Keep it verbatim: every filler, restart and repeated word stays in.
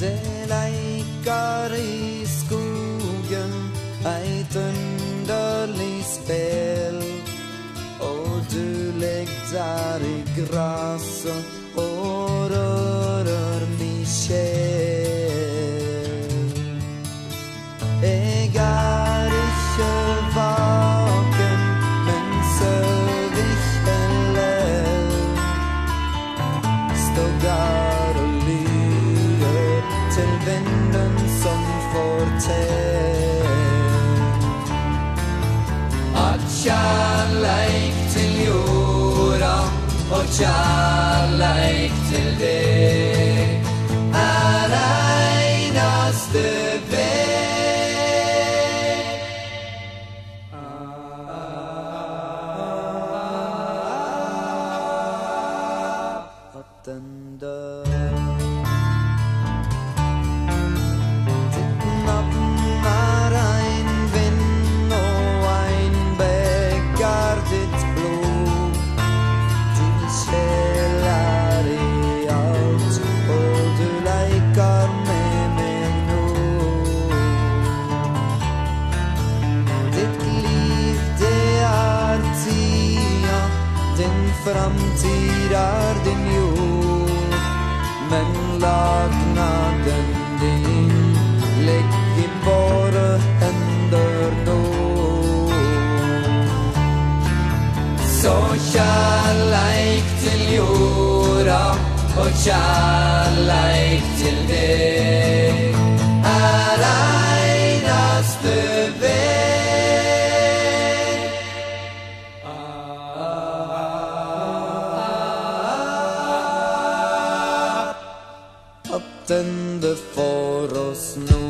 Det lekar i skogen ett underligt spel, och du lägger i gräset och rör min själ. Jag är inte vaken, men söv ich heller, stå där och lyder till vinden som fortell att kärlek till jorda och kärlek till dig är enaste. Framtid är din jord, men lagnaden din lägg i våra händer då. Så kärlek till jorda och kärlek till dig är enaste väg. Tände för oss nu.